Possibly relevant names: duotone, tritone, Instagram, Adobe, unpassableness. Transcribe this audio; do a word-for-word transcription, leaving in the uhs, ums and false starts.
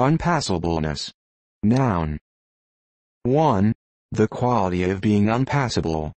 Unpassableness. Noun. one. The quality of being unpassable.